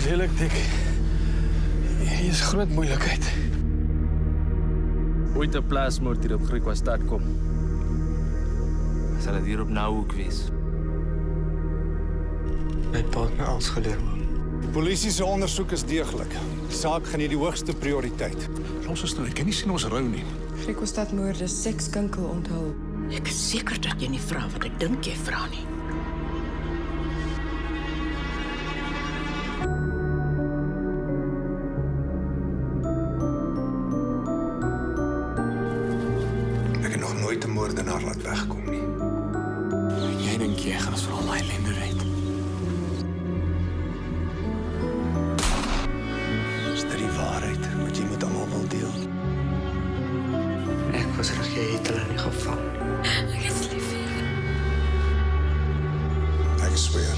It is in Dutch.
is redelijk dik. Hier is groot moeilijkheid. Ooit een plaatsmoord hier op Griekwastad komt. Zal het hier op nou ook wezen? Het pakt me alles geleerd, man. De politie onderzoek is degelijk. De zaak geniet die hoogste prioriteit. Los ons nou, ik kan niet zien ons rouw nie. Griekwastadmoord is sekskanker onthou. Ik is zeker dat je niet vraagt wat ik denk je vraagt niet. Ik heb nog nooit een moordenaar laten wegkomen. Nie. Jij denkt jij gaat voor allemaal ellende rijden. Ik was er in gevangen. Ik is lief. Ik zweer.